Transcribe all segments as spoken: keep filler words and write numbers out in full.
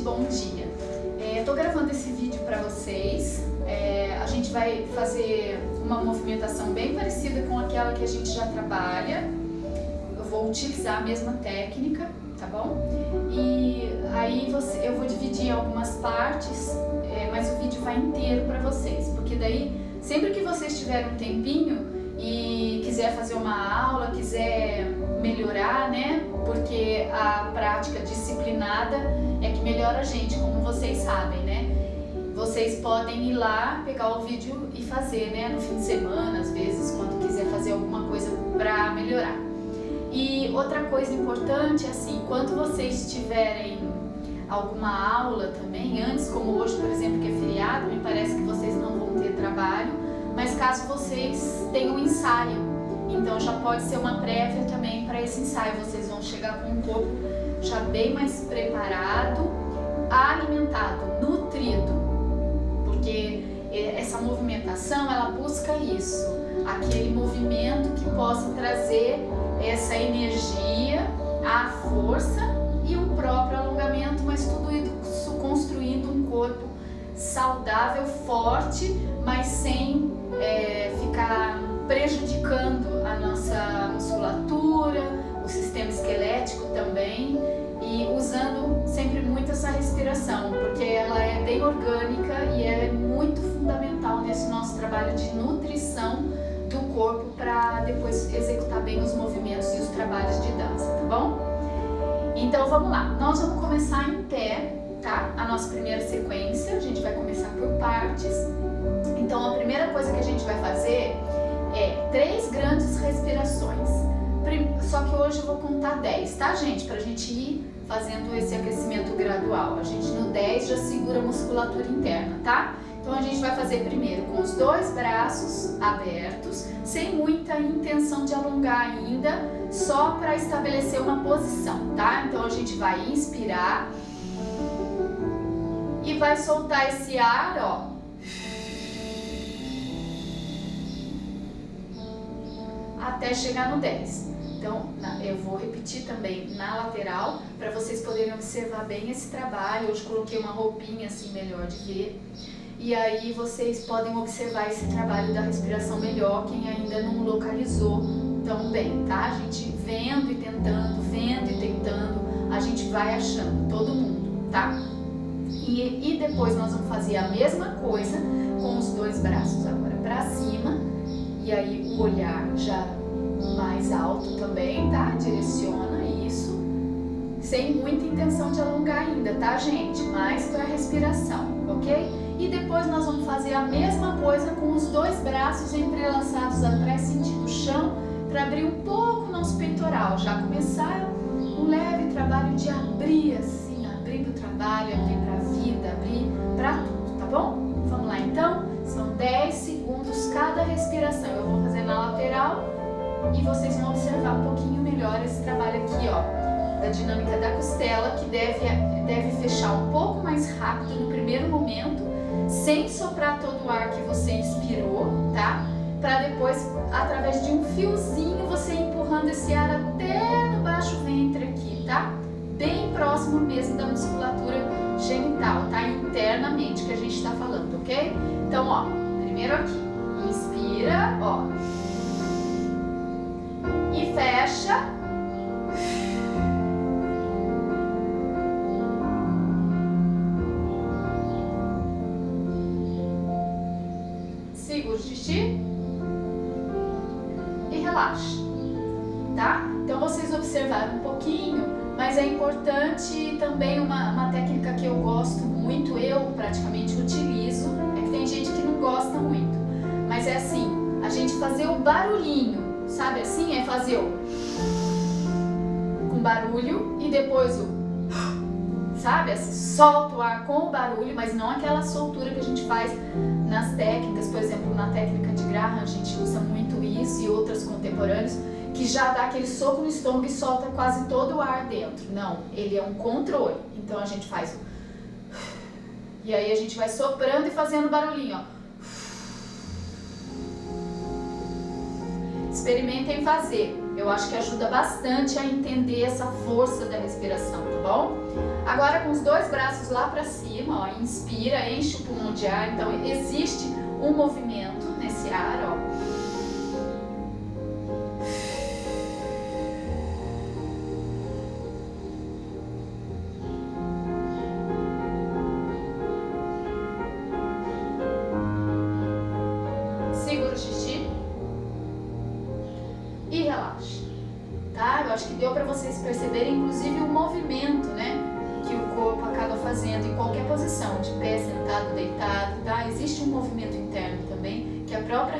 bom dia. É, tô gravando esse vídeo para vocês. É, a gente vai fazer uma movimentação bem parecida com aquela que a gente já trabalha. Eu vou utilizar a mesma técnica, tá bom? E aí você, eu vou dividir em algumas partes, é, mas o vídeo vai inteiro para vocês, porque daí sempre que vocês tiverem um tempinho e quiser fazer uma aula, quiser melhorar, né? Porque a prática disciplinada é que melhora a gente, como vocês sabem, né? Vocês podem ir lá, pegar o vídeo e fazer, né? No fim de semana, às vezes, quando quiser fazer alguma coisa para melhorar. E outra coisa importante, assim, quando vocês tiverem alguma aula também, antes, como hoje, por exemplo, que é feriado, me parece que vocês não vão ter trabalho, mas caso vocês tenham um ensaio, então já pode ser uma prévia também para esse ensaio. Vocês vão chegar com o corpo já bem mais preparado, alimentado, nutrido, porque essa movimentação, ela busca isso, aquele movimento que possa trazer essa energia, a força e o próprio alongamento, mas tudo isso construindo um corpo saudável, forte, mas sem é, ficar prejudicando a nossa musculatura, o sistema esquelético também, e usando sempre muito essa respiração, porque ela é bem orgânica e ela é muito fundamental nesse nosso trabalho de nutrição do corpo para depois executar bem os movimentos e os trabalhos de dança, tá bom? Então vamos lá, nós vamos começar em pé, tá? A nossa primeira sequência, a gente vai começar por partes. Então a primeira coisa que a gente vai fazer é três grandes respirações, só que hoje eu vou contar dez, tá, gente? Pra gente ir fazendo esse aquecimento gradual. A gente no dez já segura a musculatura interna, tá? Então a gente vai fazer primeiro com os dois braços abertos, sem muita intenção de alongar ainda, só para estabelecer uma posição, tá? Então a gente vai inspirar e vai soltar esse ar, ó. Até chegar no dez. Então, eu vou repetir também na lateral, para vocês poderem observar bem esse trabalho. Hoje coloquei uma roupinha assim, melhor de ver. E aí vocês podem observar esse trabalho da respiração melhor, quem ainda não localizou tão bem, tá? A gente vendo e tentando, vendo e tentando, a gente vai achando, todo mundo, tá? E, e depois nós vamos fazer a mesma coisa com os dois braços agora para cima. E aí o olhar já mais alto também, tá? Direciona isso, sem muita intenção de alongar ainda, tá, gente? Mais pra respiração, ok? E depois nós vamos fazer a mesma coisa com os dois braços entrelaçados atrás, sentindo o chão, para abrir um pouco o nosso peitoral. Já começar um leve trabalho de abrir, assim, abrir pro trabalho, abrir pra vida, abrir pra tudo, tá bom? Vamos lá, então? São dez segundos cada respiração. Eu vou fazer na lateral e vocês vão observar um pouquinho melhor esse trabalho aqui, ó, da dinâmica da costela, que deve, deve fechar um pouco mais rápido no primeiro momento, sem soprar todo o ar que você inspirou, tá? Para depois, através de um fiozinho, você empurrando esse ar até no baixo ventre aqui, tá? Bem próximo mesmo da musculatura genital, tá? Internamente que a gente tá falando, ok? Então, ó, primeiro aqui, inspira, ó, e fecha, segura o xixi e relaxa, tá? Então vocês observaram um pouquinho, mas é importante também uma, uma técnica que eu gosto muito, eu praticamente utilizo, tem gente que não gosta muito, mas é assim, a gente fazer o barulhinho, sabe assim? É fazer o com barulho e depois o, sabe? Assim, solta o ar com o barulho, mas não aquela soltura que a gente faz nas técnicas, por exemplo, na técnica de Graham, a gente usa muito isso e outras contemporâneas, que já dá aquele soco no estômago e solta quase todo o ar dentro. Não, ele é um controle, então a gente faz o e aí a gente vai soprando e fazendo barulhinho, ó. Experimentem fazer. Eu acho que ajuda bastante a entender essa força da respiração, tá bom? Agora com os dois braços lá pra cima, ó, inspira, enche o pulmão de ar. Então existe um movimento nesse ar, ó.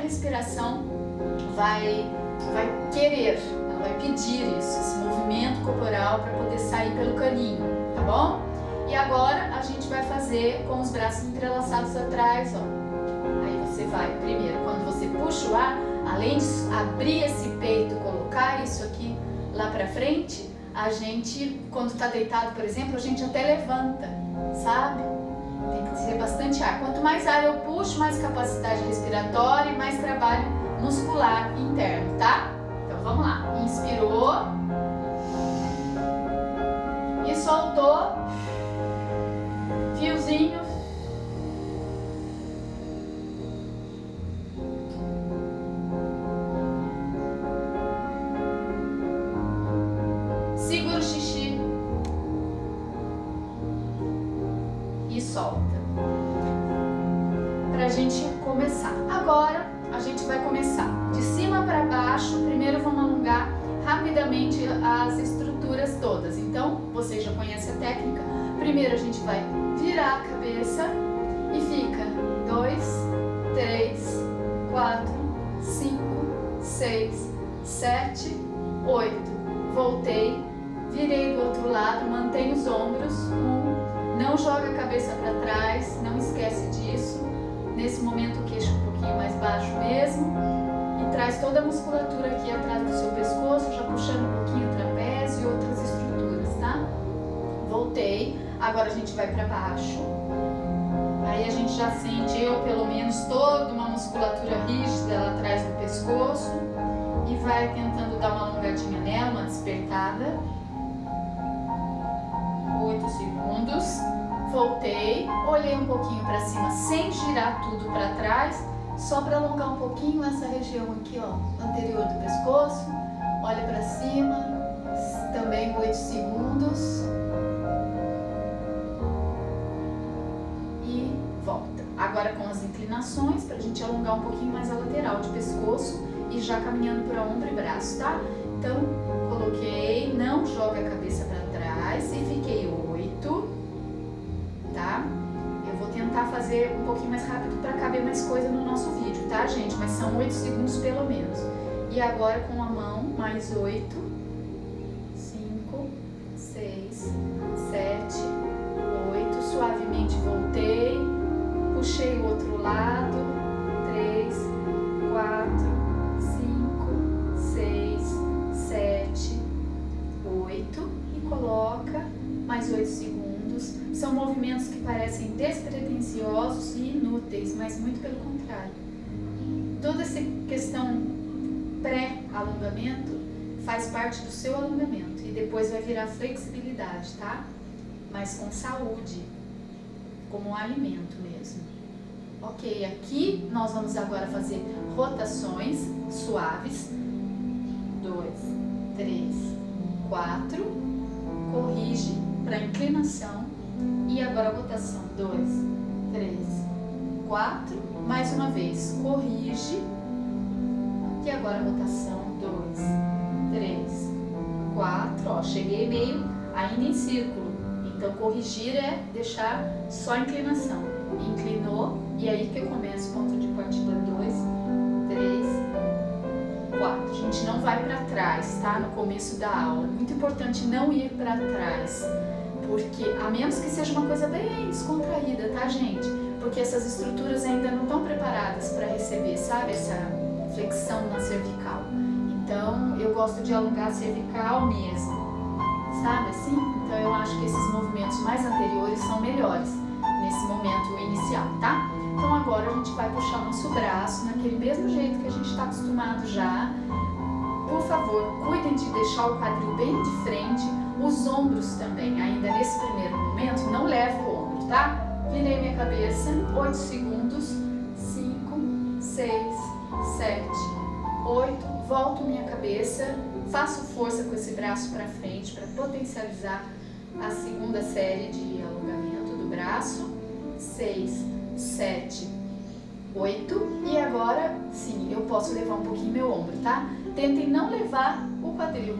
Respiração vai, vai querer, ela vai pedir isso, esse movimento corporal para poder sair pelo caninho, tá bom? E agora a gente vai fazer com os braços entrelaçados atrás, ó. Aí você vai, primeiro, quando você puxa o ar, além de abrir esse peito, colocar isso aqui lá pra frente, a gente, quando tá deitado, por exemplo, a gente até levanta, sabe? Tem que ser bastante ar. Quanto mais ar eu puxo, mais capacidade respiratória e mais trabalho muscular interno, tá? Então vamos lá. Inspirou. E soltou. Fiozinho. Segura o xixi. Solta. Pra gente começar. Agora a gente vai começar de cima para baixo. Primeiro vamos alongar rapidamente as estruturas todas. Então, você já conhece a técnica. Primeiro a gente vai virar a cabeça e fica dois, três, quatro, cinco, seis, sete, oito. Voltei, virei do outro lado, mantém os ombros. Um, não joga a cabeça para trás, não esquece disso. Nesse momento o queixo um pouquinho mais baixo mesmo. E traz toda a musculatura aqui atrás do seu pescoço, já puxando um pouquinho o trapézio e outras estruturas, tá? Voltei. Agora a gente vai para baixo. Aí a gente já sente, eu pelo menos, toda uma musculatura rígida lá atrás do pescoço. E vai tentando dar uma alongadinha nela, uma despertada. Oito segundos. Voltei, olhei um pouquinho para cima, sem girar tudo para trás, só para alongar um pouquinho essa região aqui, ó, anterior do pescoço. Olha para cima, também oito segundos. E volta. Agora com as inclinações, para a gente alongar um pouquinho mais a lateral de pescoço e já caminhando para ombro e braço, tá? Então, coloquei, não joga a cabeça para trás e fiquei oito. Tá? Eu vou tentar fazer um pouquinho mais rápido para caber mais coisa no nosso vídeo, tá, gente? Mas são oito segundos pelo menos. E agora com a mão, mais oito, cinco, seis, sete, oito. Suavemente voltei, puxei o outro lado, três, quatro, cinco, seis, sete, oito. E coloca mais oito segundos. São movimentos que parecem despretensiosos e inúteis, mas muito pelo contrário. Toda essa questão pré-alongamento faz parte do seu alongamento e depois vai virar flexibilidade, tá? Mas com saúde, como um alimento mesmo. Ok, aqui nós vamos agora fazer rotações suaves. Dois, três, quatro. Corrige para a inclinação. E agora a rotação, dois, três, quatro, mais uma vez, corrige, e agora a rotação, dois, três, quatro, ó, cheguei meio, ainda em círculo, então corrigir é deixar só a inclinação, inclinou, e aí que eu começo o ponto de partida, dois, três, quatro, a gente não vai para trás, tá, no começo da aula, muito importante não ir para trás, porque, a menos que seja uma coisa bem descontraída, tá, gente? Porque essas estruturas ainda não estão preparadas para receber, sabe? Essa flexão na cervical. Então, eu gosto de alongar a cervical mesmo, sabe assim? Então, eu acho que esses movimentos mais anteriores são melhores nesse momento inicial, tá? Então, agora a gente vai puxar o nosso braço naquele mesmo jeito que a gente está acostumado já. por favor, cuidem de deixar o quadril bem de frente, os ombros também, ainda nesse primeiro momento, não levo o ombro, tá? Virei minha cabeça, oito segundos, cinco, seis, sete, oito, volto minha cabeça, faço força com esse braço para frente para potencializar a segunda série de alongamento do braço, seis, sete, oito, e agora sim, eu posso levar um pouquinho meu ombro, tá? Tentem não levar o quadril,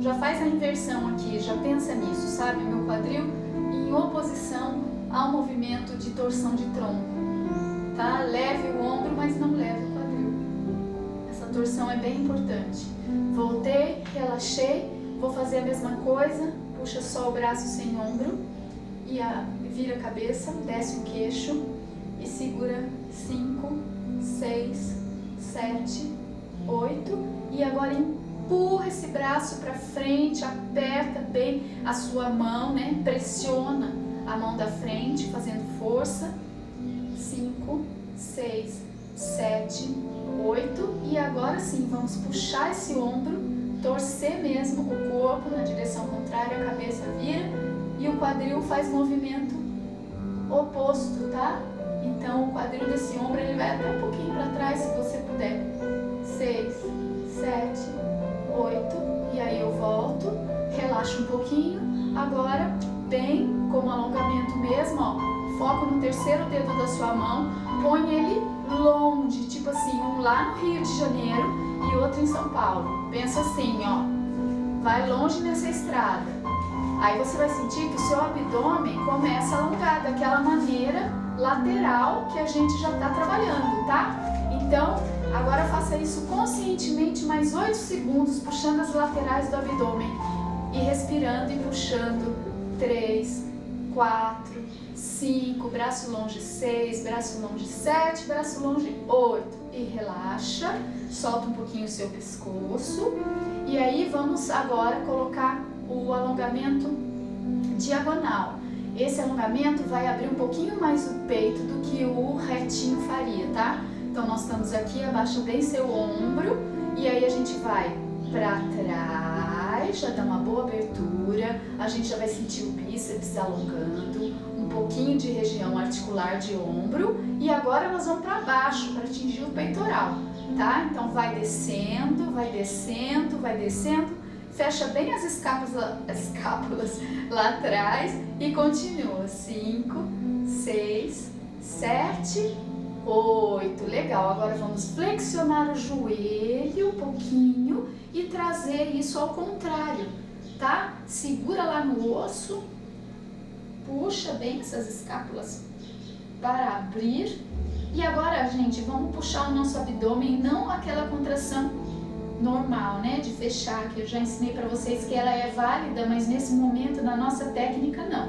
já faz a inversão aqui, já pensa nisso, sabe? Meu quadril em oposição ao movimento de torção de tronco, tá? Leve o ombro, mas não leve o quadril. Essa torção é bem importante. Voltei, relaxei, vou fazer a mesma coisa, puxa só o braço sem ombro, e a, vira a cabeça, desce o queixo, e segura cinco, seis, sete, oito, e agora empurra esse braço para frente, aperta bem a sua mão, né? Pressiona a mão da frente, fazendo força, cinco, seis, sete, oito, e agora sim, vamos puxar esse ombro, torcer mesmo o corpo na direção contrária, a cabeça vira, e o quadril faz movimento oposto, tá? Então, o quadril desse ombro, ele vai até um pouquinho para trás, se você puder. seis, sete, oito, e aí eu volto, relaxo um pouquinho, agora, bem como alongamento mesmo, ó, foco no terceiro dedo da sua mão, põe ele longe, tipo assim, um lá no Rio de Janeiro e outro em São Paulo. Pensa assim, ó, vai longe nessa estrada, aí você vai sentir que o seu abdômen começa a alongar daquela maneira lateral que a gente já está trabalhando, tá? Então, agora faça isso conscientemente, mais oito segundos, puxando as laterais do abdômen e respirando e puxando. Três, quatro, cinco, braço longe, seis, braço longe, sete, braço longe, oito, e relaxa, solta um pouquinho o seu pescoço, e aí vamos agora colocar o alongamento diagonal. Esse alongamento vai abrir um pouquinho mais o peito do que o retinho faria, tá? Então nós estamos aqui, abaixa bem seu ombro, e aí a gente vai pra trás, já dá uma boa abertura, a gente já vai sentir o bíceps alongando, um pouquinho de região articular de ombro, e agora nós vamos para baixo, para atingir o peitoral, tá? Então vai descendo, vai descendo, vai descendo, fecha bem as escápulas, as escápulas lá atrás e continua, cinco, seis, sete, oito, legal, agora vamos flexionar o joelho um pouquinho e trazer isso ao contrário, tá? Segura lá no osso, puxa bem essas escápulas para abrir, e agora, gente, vamos puxar o nosso abdômen, não aquela contração normal, né, de fechar, que eu já ensinei para vocês que ela é válida, mas nesse momento da nossa técnica não.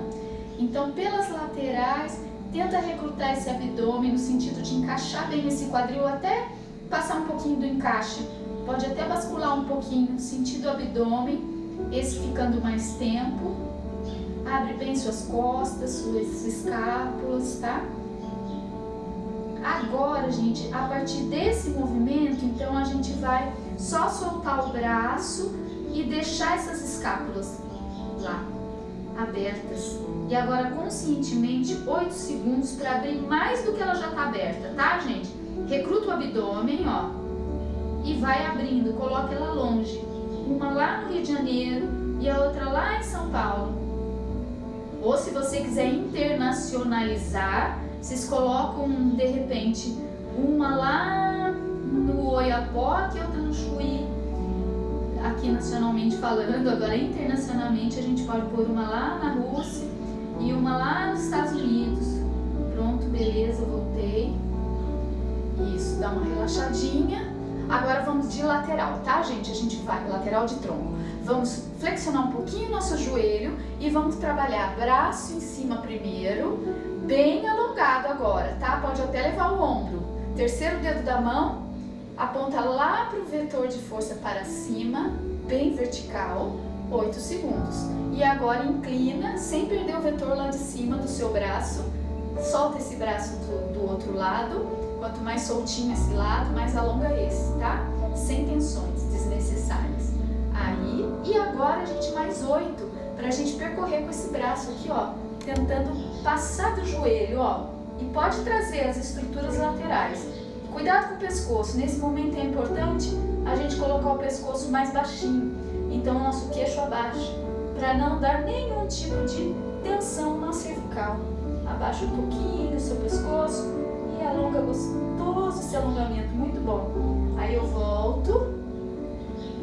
Então, pelas laterais, tenta recrutar esse abdômen no sentido de encaixar bem esse quadril, até passar um pouquinho do encaixe. Pode até bascular um pouquinho, sentido abdômen, esse ficando mais tempo. Abre bem suas costas, suas escápulas, tá? Agora, gente, a partir desse movimento, então a gente vai só soltar o braço e deixar essas escápulas lá, abertas. E agora, conscientemente, oito segundos para abrir mais do que ela já está aberta, tá, gente? Recruta o abdômen, ó, e vai abrindo, coloca ela longe. Uma lá no Rio de Janeiro e a outra lá em São Paulo. Ou se você quiser internacionalizar, vocês colocam, de repente, uma lá no Oiapoque e outra no Chuí. Aqui nacionalmente falando, agora internacionalmente a gente pode pôr uma lá na Rússia e uma lá nos Estados Unidos. Pronto, beleza, voltei. Isso, dá uma relaxadinha. Agora vamos de lateral, tá, gente? A gente vai lateral de tronco. Vamos flexionar um pouquinho o nosso joelho e vamos trabalhar braço em cima primeiro, bem alongado agora, tá? Pode até levar o ombro. Terceiro dedo da mão, aponta lá para o vetor de força para cima, bem vertical, oito segundos. E agora inclina, sem perder o vetor lá de cima do seu braço, Solta esse braço do, do outro lado. Quanto mais soltinho esse lado, mais alonga esse, tá? Sem tensões desnecessárias. Aí, e agora a gente mais oito, pra gente percorrer com esse braço aqui, ó, tentando passar do joelho, ó. E pode trazer as estruturas laterais. Cuidado com o pescoço. Nesse momento é importante a gente colocar o pescoço mais baixinho. Então, o nosso queixo abaixo, pra não dar nenhum tipo de tensão na cervical. Abaixa um pouquinho o seu pescoço e alonga gostoso esse alongamento, muito bom. Aí eu volto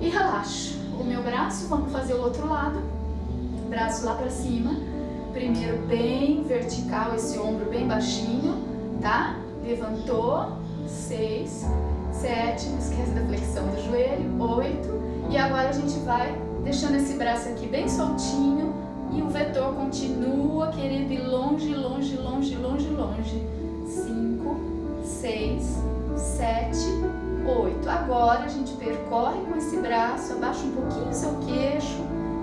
e relaxo o meu braço. Vamos fazer o outro lado, braço lá pra cima. Primeiro bem vertical, esse ombro bem baixinho, tá? Levantou, seis, sete, não esquece da flexão do joelho, oito. E agora a gente vai deixando esse braço aqui bem soltinho e o vetor continua querendo ir longe, longe, longe, longe, longe. Cinco, seis, sete, oito. Agora a gente percorre com esse braço, abaixa um pouquinho o seu queixo,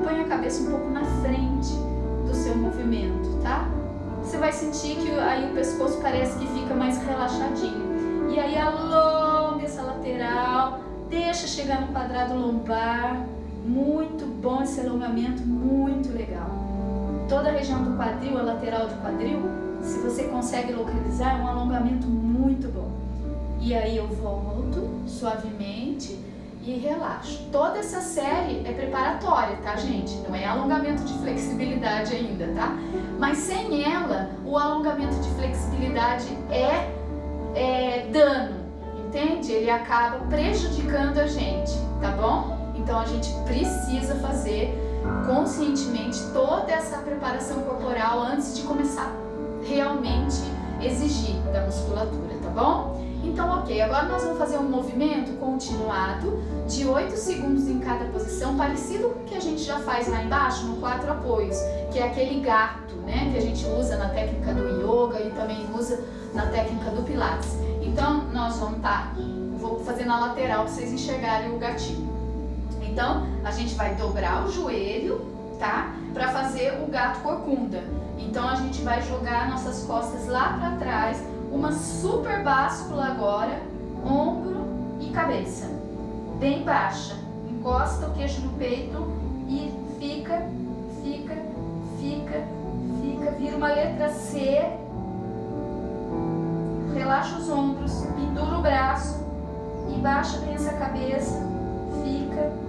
põe a cabeça um pouco na frente do seu movimento, tá? Você vai sentir que aí o pescoço parece que fica mais relaxadinho. E aí alonga essa lateral, deixa chegar no quadrado lombar. Muito bom esse alongamento, muito legal. Toda a região do quadril, a lateral do quadril, se você consegue localizar, é um alongamento muito bom. E aí eu volto suavemente e relaxo. Toda essa série é preparatória, tá, gente? Não é alongamento de flexibilidade ainda, tá? Mas sem ela, o alongamento de flexibilidade é, é dano, entende? Ele acaba prejudicando a gente, tá bom? Então a gente precisa fazer conscientemente toda essa preparação corporal antes de começar realmente exigir da musculatura, tá bom? Então ok, agora nós vamos fazer um movimento continuado de oito segundos em cada posição, parecido com o que a gente já faz lá embaixo no quatro apoios, que é aquele gato, né, que a gente usa na técnica do yoga e também usa na técnica do pilates. Então nós vamos estar, vou fazer na lateral para vocês enxergarem o gatinho. Então, a gente vai dobrar o joelho, tá? Pra fazer o gato corcunda. Então, a gente vai jogar nossas costas lá pra trás, uma super báscula agora, ombro e cabeça. Bem baixa. Encosta o queixo no peito e fica, fica, fica, fica. Vira uma letra C. Relaxa os ombros, pendura o braço e baixa bem essa cabeça. Fica.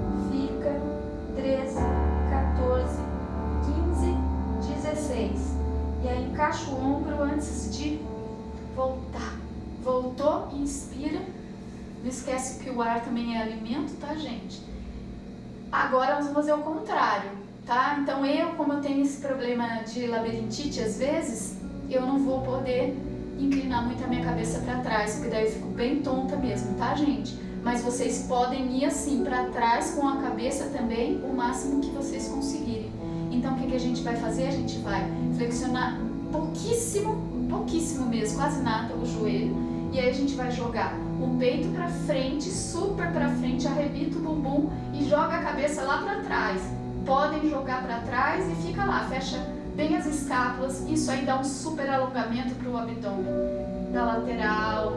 treze, quatorze, quinze, dezesseis. E aí encaixa o ombro antes de voltar. Voltou, inspira. Não esquece que o ar também é alimento, tá, gente? Agora vamos fazer o contrário, tá? Então eu, como eu tenho esse problema de labirintite às vezes, eu não vou poder inclinar muito a minha cabeça pra trás, porque daí eu fico bem tonta mesmo, tá, gente? Mas vocês podem ir assim para trás com a cabeça também o máximo que vocês conseguirem. Então o que, que a gente vai fazer? A gente vai flexionar pouquíssimo, pouquíssimo mesmo, quase nada o joelho. E aí a gente vai jogar o peito para frente, super para frente, arrebita o bumbum e joga a cabeça lá para trás. Podem jogar para trás e fica lá, fecha bem as escápulas. Isso aí dá um super alongamento para o abdômen, da lateral.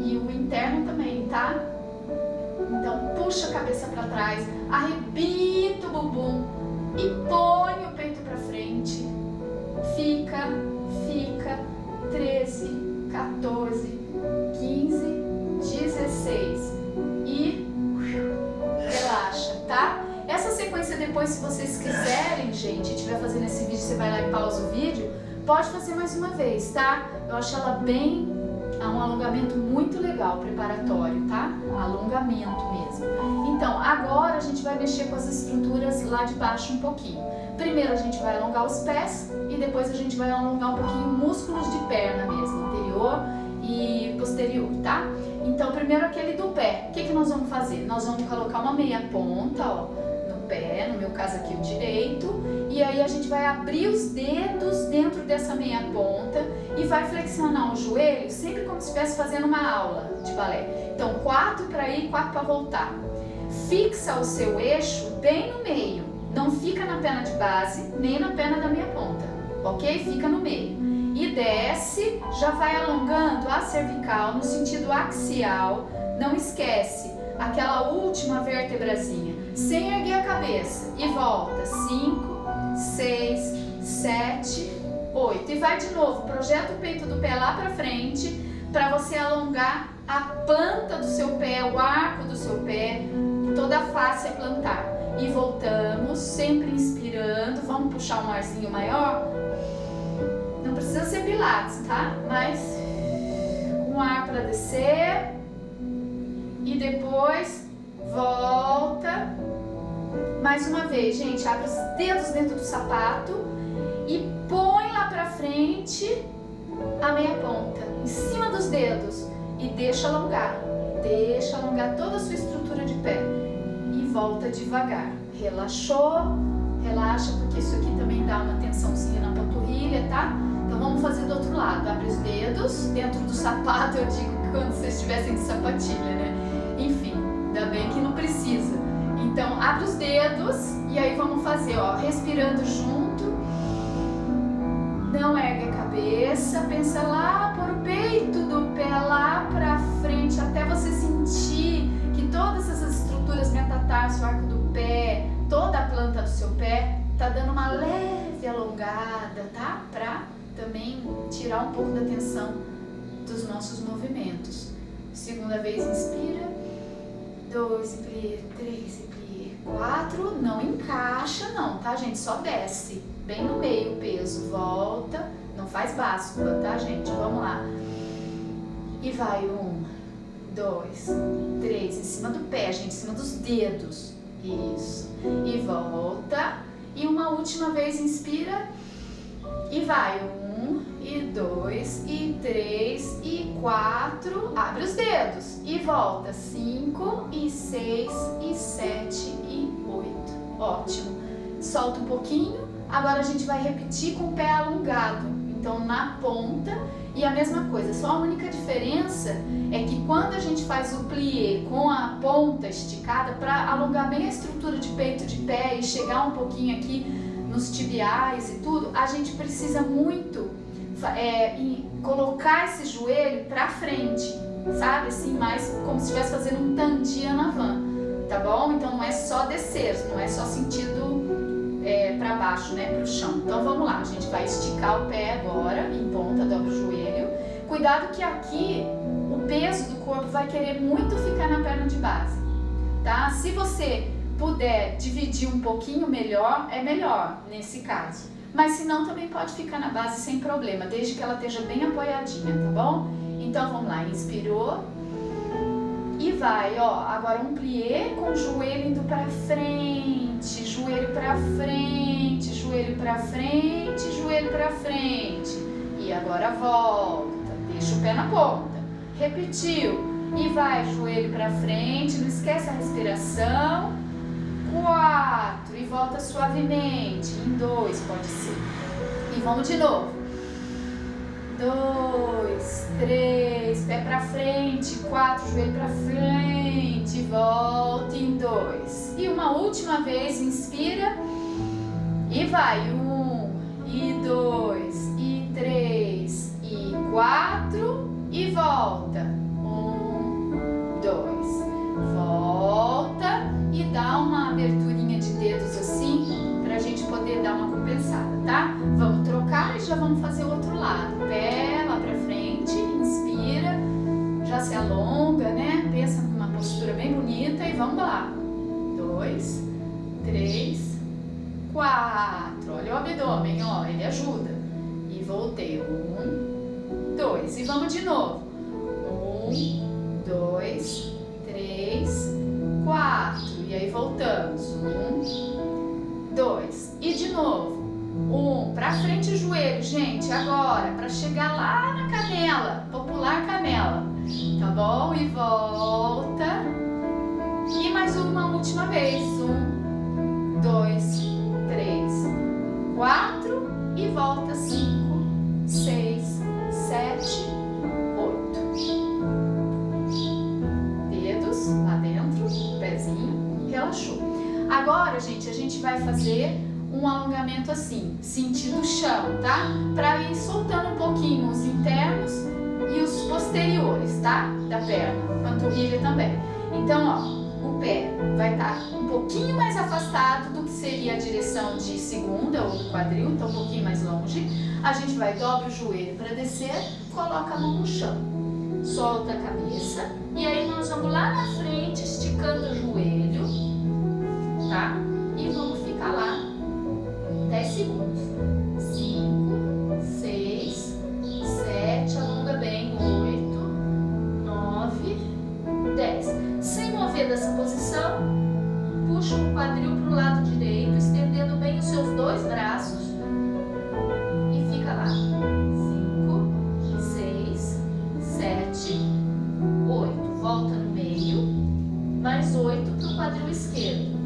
E o interno também, tá? Então puxa a cabeça pra trás, arrebita o bumbum e põe o peito pra frente. Fica, fica, treze, quatorze, quinze, dezesseis e relaxa, tá? Essa sequência depois, se vocês quiserem, gente, estiver fazendo esse vídeo, você vai lá e pausa o vídeo, pode fazer mais uma vez, tá? Eu acho ela bem... É um alongamento muito legal, preparatório, tá? Alongamento mesmo. Então, agora a gente vai mexer com as estruturas lá de baixo um pouquinho. Primeiro a gente vai alongar os pés e depois a gente vai alongar um pouquinho músculos de perna mesmo, anterior e posterior, tá? Então, primeiro aquele do pé. O que que nós vamos fazer? Nós vamos colocar uma meia ponta, ó, no pé, no meu caso aqui o direito. E aí a gente vai abrir os dedos dentro dessa meia ponta e vai flexionar o joelho, sempre como se estivesse fazendo uma aula de balé. Então, quatro para ir, quatro para voltar. Fixa o seu eixo bem no meio. Não fica na perna de base, nem na perna da meia ponta, ok? Fica no meio. E desce, já vai alongando a cervical no sentido axial. Não esquece aquela última vertebrazinha, sem erguer a cabeça. E volta, cinco, seis, sete, oito. E vai de novo, projeta o peito do pé lá pra frente, para você alongar a planta do seu pé, o arco do seu pé, toda a face é plantar. E voltamos, sempre inspirando, vamos puxar um arzinho maior. Não precisa ser pilates, tá? Mas um ar para descer. E depois volta. Mais uma vez, gente, abre os dedos dentro do sapato e põe lá pra frente a meia ponta, em cima dos dedos. E deixa alongar. Deixa alongar toda a sua estrutura de pé. E volta devagar. Relaxou? Relaxa, porque isso aqui também dá uma tensãozinha na panturrilha, tá? Então vamos fazer do outro lado. Abre os dedos dentro do sapato, eu digo que quando vocês estivessem de sapatilha, né? Enfim, ainda bem que não precisa. Então abre os dedos e aí vamos fazer, ó, respirando junto. Não ergue a cabeça, pensa lá por o peito do pé lá pra frente, até você sentir que todas essas estruturas, metatarso, arco do pé, toda a planta do seu pé, tá dando uma leve alongada, tá? Pra também tirar um pouco da tensão dos nossos movimentos. Segunda vez, inspira. Dois, e plie, três, e plie, quatro. Não encaixa não, tá, gente? Só desce, bem no meio o peso. Volta, não faz báscula, tá, gente? Vamos lá. E vai, um, dois, três, em cima do pé, gente, em cima dos dedos. Isso. E volta. E uma última vez, inspira. E vai, um, e dois, e três, e quatro. Abre os dedos. E volta, cinco, e seis, e sete, e oito. Ótimo. Solta um pouquinho. Agora a gente vai repetir com o pé alongado. Então, na ponta. E a mesma coisa, só a única diferença é que quando a gente faz o plié com a ponta esticada, para alongar bem a estrutura de peito de pé e chegar um pouquinho aqui nos tibiais e tudo, a gente precisa muito é, colocar esse joelho para frente, sabe? Assim, mais como se estivesse fazendo um tandia na van, tá bom? Então não é só descer, não é só sentido é, para baixo, né? Para o chão. Então vamos lá, a gente vai esticar o pé agora, em ponta, dobra o joelho. Cuidado que aqui o peso do corpo vai querer muito ficar na perna de base, tá? Se você puder dividir um pouquinho melhor, é melhor nesse caso. Mas se não, também pode ficar na base sem problema, desde que ela esteja bem apoiadinha, tá bom? Então vamos lá, inspirou e vai, ó, agora um plié com o joelho indo pra frente, joelho pra frente, joelho pra frente, joelho pra frente. E agora volta. Deixa o pé na ponta, repetiu, e vai, joelho pra frente, não esquece a respiração, quatro, e volta suavemente, em dois, pode ser, e vamos de novo, dois, três, pé pra frente, quatro, joelho pra frente, volta, em dois, e uma última vez, inspira, e vai, um, e dois, e três, e quatro, e volta. Um, dois, volta e dá uma aberturinha de dedos assim, pra gente poder dar uma compensada, tá? Vamos trocar e já vamos fazer o outro lado. Pé lá pra frente, inspira, já se alonga, né? Pensa numa postura bem bonita e vamos lá. Dois, três, quatro. Olha o abdômen, ó, ele ajuda. E voltei. Um, dois, e vamos de novo. Um, dois, três, quatro. E aí voltamos. Um, dois. E de novo. Um, pra frente o joelho, gente, agora, pra chegar lá na canela, popular canela. Tá bom? E volta. E mais uma última vez. Um, dois, três, quatro. E volta. Cinco, seis, sete, oito. Dedos lá dentro, pezinho, relaxou. Agora, gente, a gente vai fazer um alongamento assim, sentindo o chão, tá? Pra ir soltando um pouquinho os internos e os posteriores, tá? Da perna, panturrilha também. Então, ó, o pé vai estar um pouquinho mais afastado do que seria a direção de segunda ou do quadril, então um pouquinho mais longe. A gente vai dobra o joelho para descer, coloca a mão no chão, solta a cabeça e aí nós vamos lá na frente esticando o joelho, tá? E vamos ficar lá dez segundos. cinco, seis, sete, alonga bem, oito, nove, dez. Sem mover dessa posição, puxa o quadril para o lado direito, estendendo bem os seus dois braços e fica lá. cinco, seis, sete, oito. Volta no meio, mais oito para o quadril esquerdo.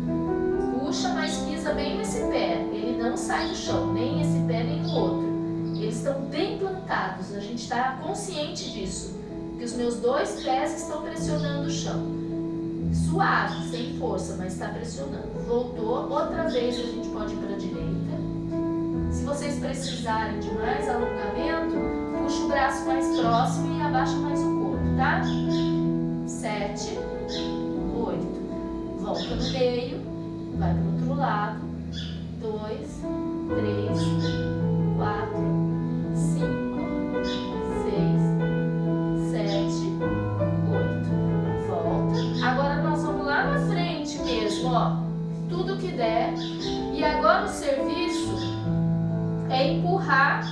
Puxa, mas pisa bem nesse pé, ele não sai do chão, nem esse pé nem o outro. Eles estão bem plantados, a gente está consciente disso, que os meus dois pés estão pressionando o chão. Suave, sem força, mas está pressionando. Voltou, outra vez a gente pode ir para a direita. Se vocês precisarem de mais alongamento, puxa o braço mais próximo e abaixa mais o corpo, tá? sete, oito. Volta no meio. Vai para o outro lado, dois, três, quatro, cinco, seis, sete, oito, volta. Agora nós vamos lá na frente mesmo, ó, tudo que der. E agora o serviço é empurrar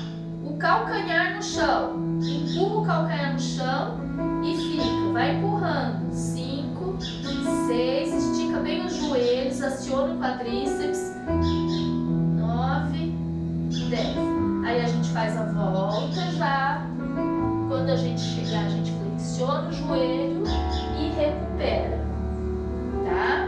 o calcanhar no chão, empurra o calcanhar no chão e fica, vai empurrando, cinco, seis, estica bem os joelhos, aciona o quadríceps, nove, dez. Aí a gente faz a volta já, quando a gente chegar a gente flexiona o joelho e recupera, tá?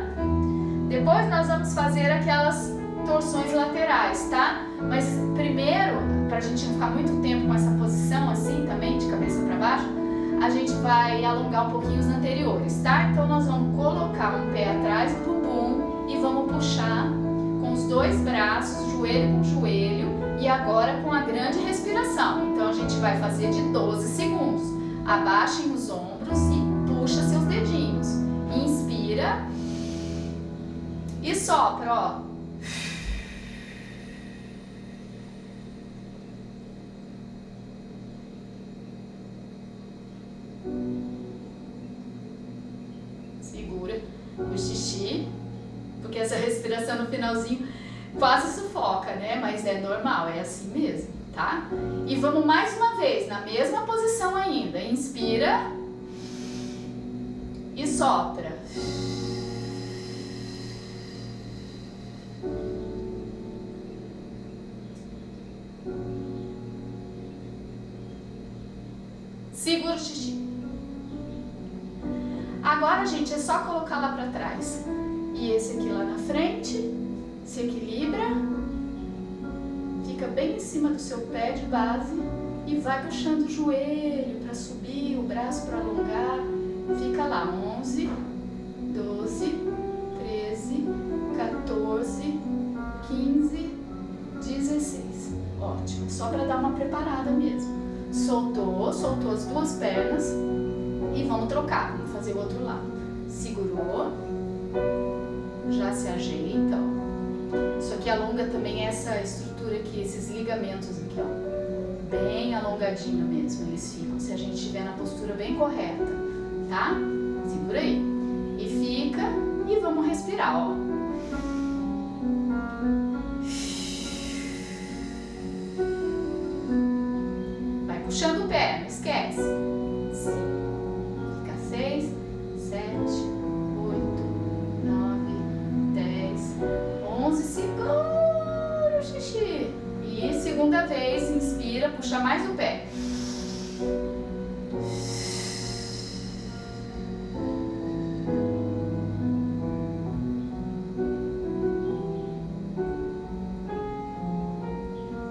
Depois nós vamos fazer aquelas torções laterais, tá? Mas primeiro, pra gente não ficar muito tempo com essa posição assim também, de cabeça pra baixo, a gente vai alongar um pouquinho os anteriores, tá? Então nós vamos colocar um pé atrás do bumbum e vamos puxar com os dois braços, joelho com joelho, e agora com a grande respiração. Então a gente vai fazer de doze segundos. Abaixem os ombros e puxa seus dedinhos. Inspira e sopra, ó. Segura o xixi, porque essa respiração no finalzinho quase sufoca, né? Mas é normal, é assim mesmo, tá? E vamos mais uma vez, na mesma posição ainda. Inspira e sopra. Segura o xixi. Agora, gente, é só colocar lá pra trás. E esse aqui lá na frente, se equilibra, fica bem em cima do seu pé de base e vai puxando o joelho pra subir, o braço pra alongar. Fica lá, onze, doze, treze, quatorze, quinze, dezesseis. Ótimo, só pra dar uma preparada mesmo. Soltou, soltou as duas pernas e vamos trocar. Fazer o outro lado. Segurou, já se ajeita, ó. Isso aqui alonga também essa estrutura aqui, esses ligamentos aqui, ó. Bem alongadinho mesmo, eles ficam, se a gente estiver na postura bem correta, tá? Segura aí. E fica, e vamos respirar, ó. Vai puxando o pé, não esquece. Sim. seis, sete, oito, nove, dez, onze, segura o xixi. E segunda vez, inspira, puxa mais o pé.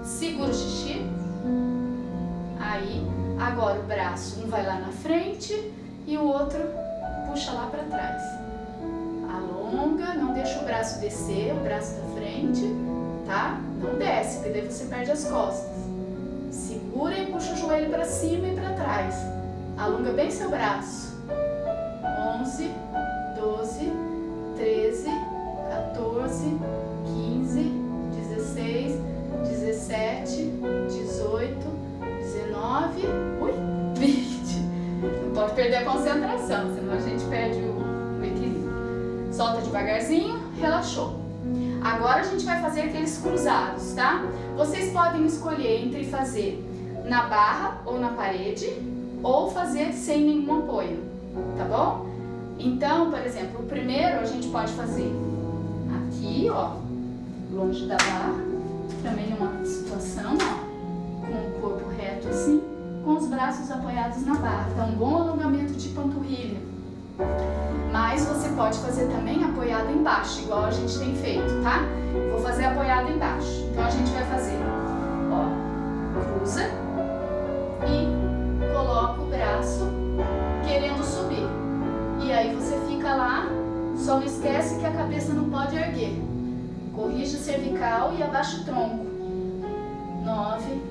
Segura o xixi. Aí, agora o braço, um vai lá na frente e o outro puxa lá para trás, alonga, não deixa o braço descer, o braço da frente, tá? Não desce, porque daí você perde as costas. Segura e puxa o joelho para cima e para trás. Alonga bem seu braço. onze, doze, treze, quatorze, quinze, dezesseis, dezessete, dezoito, dezenove, ui, vinte. Não pode perder a concentração, senão a gente perde o, o equilíbrio. Solta devagarzinho, relaxou. Agora a gente vai fazer aqueles cruzados, tá? Vocês podem escolher entre fazer na barra ou na parede, ou fazer sem nenhum apoio, tá bom? Então, por exemplo, o primeiro a gente pode fazer aqui, ó, longe da barra, também uma situação, ó, com o corpo reto assim, com os braços apoiados na barra. Então, um bom alongamento de panturrilha. Mas você pode fazer também apoiado embaixo, igual a gente tem feito, tá? Vou fazer apoiado embaixo. Então, a gente vai fazer, ó, cruza e coloca o braço querendo subir. E aí você fica lá, só não esquece que a cabeça não pode erguer. Corrige o cervical e abaixa o tronco. nove,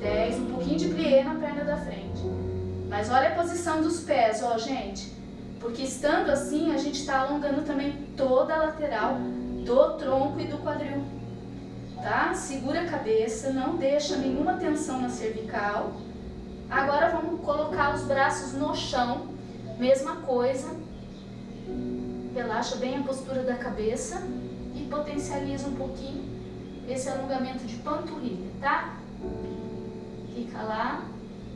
dez, um pouquinho de plié na perna da frente. Mas olha a posição dos pés, ó, gente. Porque estando assim, a gente tá alongando também toda a lateral do tronco e do quadril. Tá? Segura a cabeça, não deixa nenhuma tensão na cervical. Agora vamos colocar os braços no chão. Mesma coisa. Relaxa bem a postura da cabeça. E potencializa um pouquinho esse alongamento de panturrilha, tá? Fica lá,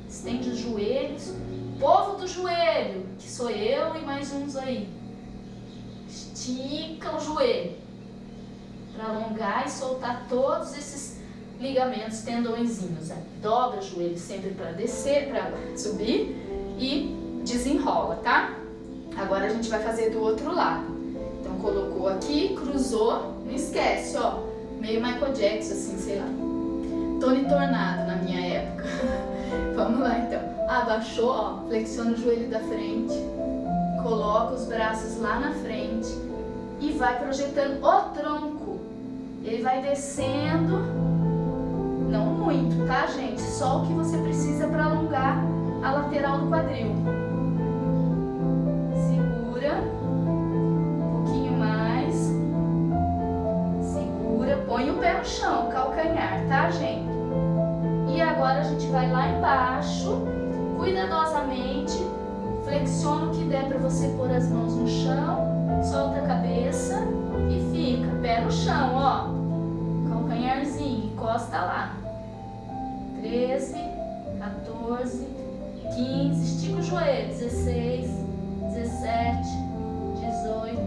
estende os joelhos. Povo do joelho, que sou eu e mais uns aí. Estica o joelho para alongar e soltar todos esses ligamentos, tendõezinhos. Né? Dobra o joelho sempre para descer, para subir e desenrola, tá? Agora a gente vai fazer do outro lado. Colocou aqui, cruzou, não esquece, ó, meio Michael Jackson, assim, sei lá, Tony Tornado na minha época. Vamos lá, então. Abaixou, ó, flexiona o joelho da frente, coloca os braços lá na frente e vai projetando o tronco. Ele vai descendo, não muito, tá, gente? Só o que você precisa para alongar a lateral do quadril. Segura. Põe o pé no chão, calcanhar, tá, gente? E agora a gente vai lá embaixo, cuidadosamente, flexiona o que der para você pôr as mãos no chão, solta a cabeça e fica, pé no chão, ó, calcanharzinho, encosta lá. treze, quatorze, quinze, estica o joelho, dezesseis, dezessete, dezoito,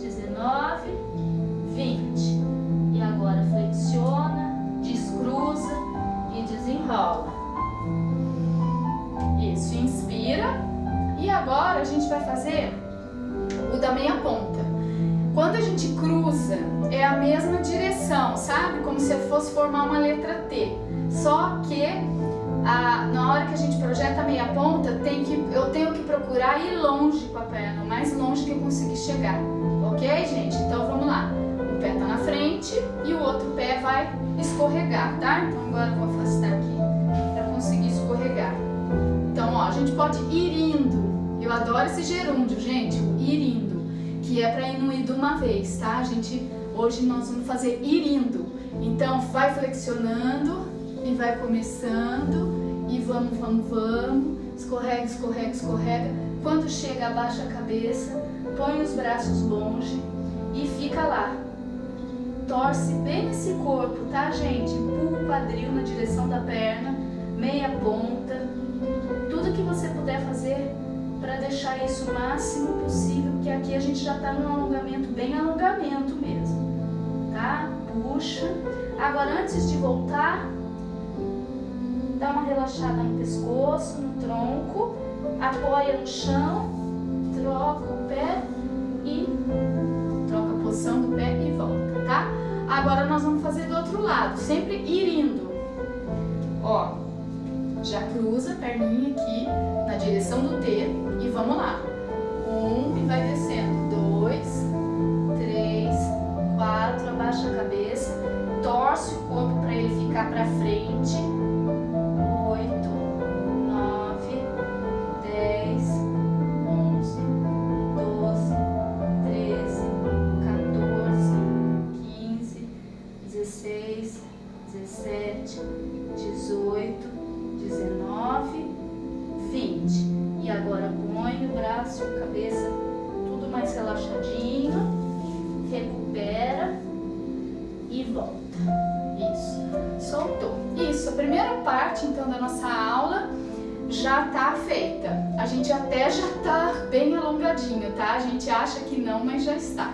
dezenove, vinte. Agora flexiona, descruza e desenrola. Isso, inspira. E agora a gente vai fazer o da meia ponta. Quando a gente cruza, é a mesma direção, sabe? Como se fosse formar uma letra T. Só que a, na hora que a gente projeta a meia ponta, tem que, eu tenho que procurar ir longe com a perna, o mais longe que eu conseguir chegar. Ok, gente? Então vamos lá. O pé tá na frente e o outro pé vai escorregar, tá? Então agora eu vou afastar aqui para conseguir escorregar. Então, ó, a gente pode ir indo. Eu adoro esse gerúndio, gente, o ir indo, que é para ir no ir de uma vez, tá? A gente, hoje nós vamos fazer ir indo. Então, vai flexionando e vai começando e vamos, vamos, vamos. Escorrega, escorrega, escorrega. Quando chega, abaixa a cabeça, põe os braços longe e fica lá. Torce bem esse corpo, tá, gente? Empurra o quadril na direção da perna, meia ponta, tudo que você puder fazer para deixar isso o máximo possível, porque aqui a gente já tá num alongamento, bem alongamento mesmo, tá? Puxa. Agora, antes de voltar, dá uma relaxada no pescoço, no tronco, apoia no chão, troca o pé e troca a posição do pé e volta. Tá? Agora nós vamos fazer do outro lado, sempre ir indo. Ó, já cruza a perninha aqui na direção do T e vamos lá. Um e vai descendo. Dois, três, quatro, abaixa a cabeça. cá pra frente. dezenove, vinte. E agora põe o braço, cabeça, tudo mais relaxadinho. Recupera e volta. Isso. Soltou. Isso. A primeira parte, então, da nossa aula já tá feita. A gente até já tá bem alongadinho, tá? A gente acha que não, mas já está.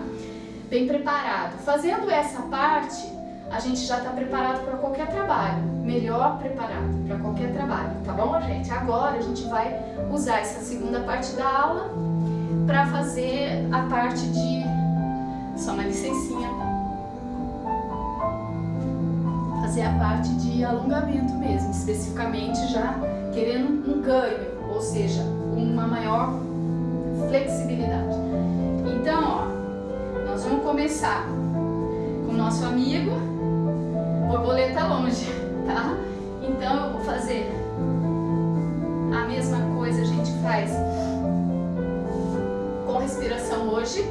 Bem preparado. Fazendo essa parte, a gente já tá preparado para qualquer trabalho. Melhor preparado para qualquer trabalho, tá bom, gente? Agora a gente vai usar essa segunda parte da aula para fazer a parte de... Só uma licencinha. Fazer a parte de alongamento mesmo, especificamente já querendo um ganho, ou seja, uma maior flexibilidade. Então, ó, nós vamos começar com o nosso amigo borboleta longe, tá? Então eu vou fazer a mesma coisa, a gente faz com respiração hoje,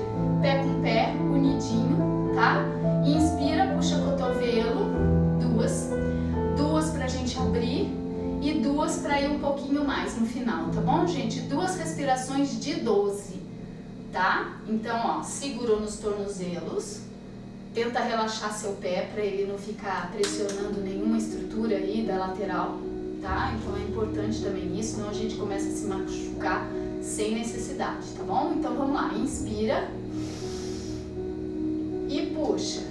pé com pé, unidinho, tá? Inspira, puxa cotovelo, duas, duas pra gente abrir e duas pra ir um pouquinho mais no final, tá bom, gente? Duas respirações de doze, tá? Então, ó, segurou nos tornozelos. Tenta relaxar seu pé para ele não ficar pressionando nenhuma estrutura aí da lateral, tá? Então é importante também isso, senão a gente começa a se machucar sem necessidade, tá bom? Então vamos lá, inspira e puxa.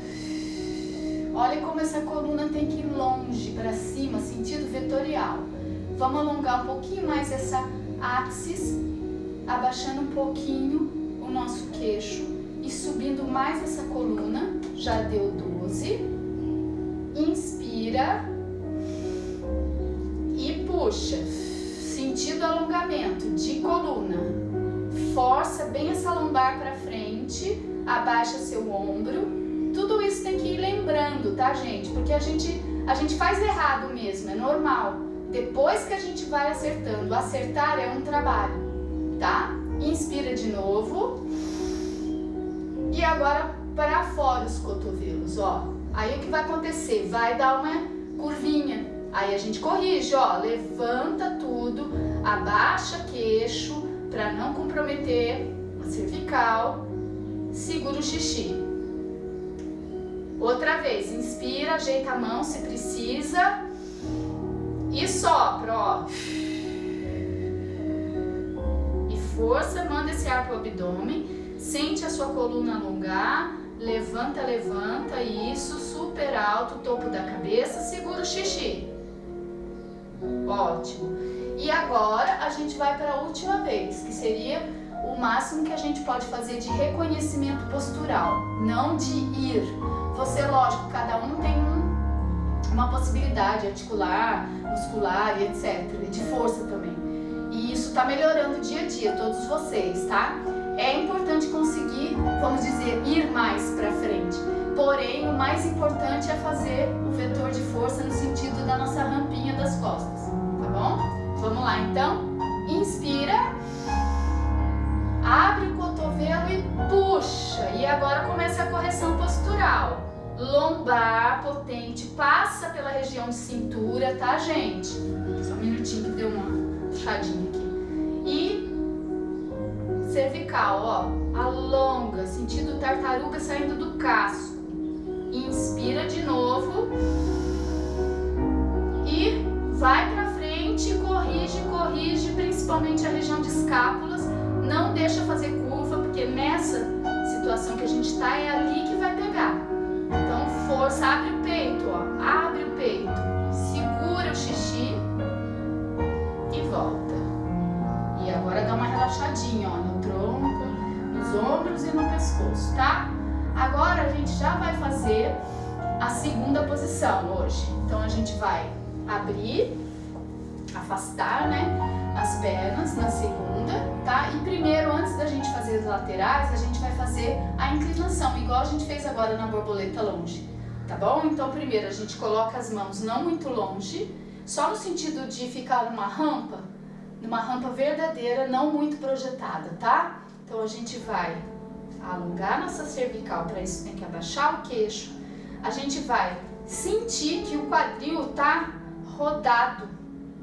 Olha como essa coluna tem que ir longe para cima, sentido vetorial. Vamos alongar um pouquinho mais essa axis, abaixando um pouquinho o nosso queixo. E subindo mais essa coluna, já deu doze, inspira e puxa, sentido alongamento de coluna, força bem essa lombar para frente, abaixa seu ombro, tudo isso tem que ir lembrando, tá, gente? Porque a gente, a gente faz errado mesmo, é normal, depois que a gente vai acertando, acertar é um trabalho, tá? Inspira de novo. E agora para fora os cotovelos, ó. Aí o que vai acontecer? Vai dar uma curvinha. Aí a gente corrige, ó. Levanta tudo, abaixa queixo para não comprometer a cervical. Segura o xixi. Outra vez, inspira, ajeita a mão se precisa. E sopra, ó. E força, manda esse ar pro abdômen. Sente a sua coluna alongar, levanta, levanta, isso, super alto, topo da cabeça, segura o xixi. Ótimo. E agora a gente vai para a última vez, que seria o máximo que a gente pode fazer de reconhecimento postural, não de ir. Você, lógico, cada um tem um, uma possibilidade articular, muscular e etcétera, e de força também. E isso está melhorando dia a dia, todos vocês, tá? É importante conseguir, vamos dizer, ir mais para frente. Porém, o mais importante é fazer o vetor de força no sentido da nossa rampinha das costas, tá bom? Vamos lá, então. Inspira. Abre o cotovelo e puxa. E agora começa a correção postural. Lombar potente, passa pela região de cintura, tá, gente? Só um minutinho que deu uma puxadinha aqui. E cervical, ó, alonga, sentido tartaruga saindo do casco, inspira de novo e vai pra frente, corrige, corrige, principalmente a região de escápulas, não deixa fazer curva, porque nessa situação que a gente tá, é ali que vai pegar, então força, abre o peito, ó, abre o peito, segura o xixi e volta. E agora dá uma relaxadinha, ó, no tronco, nos ombros e no pescoço, tá? Agora a gente já vai fazer a segunda posição hoje. Então a gente vai abrir, afastar, né, as pernas na segunda, tá? E primeiro, antes da gente fazer as laterais, a gente vai fazer a inclinação, igual a gente fez agora na borboleta longe. tá bom? Então primeiro a gente coloca as mãos não muito longe, só no sentido de ficar numa rampa, numa rampa verdadeira, não muito projetada, tá? Então a gente vai alongar nossa cervical, para isso tem que abaixar o queixo. A gente vai sentir que o quadril tá rodado,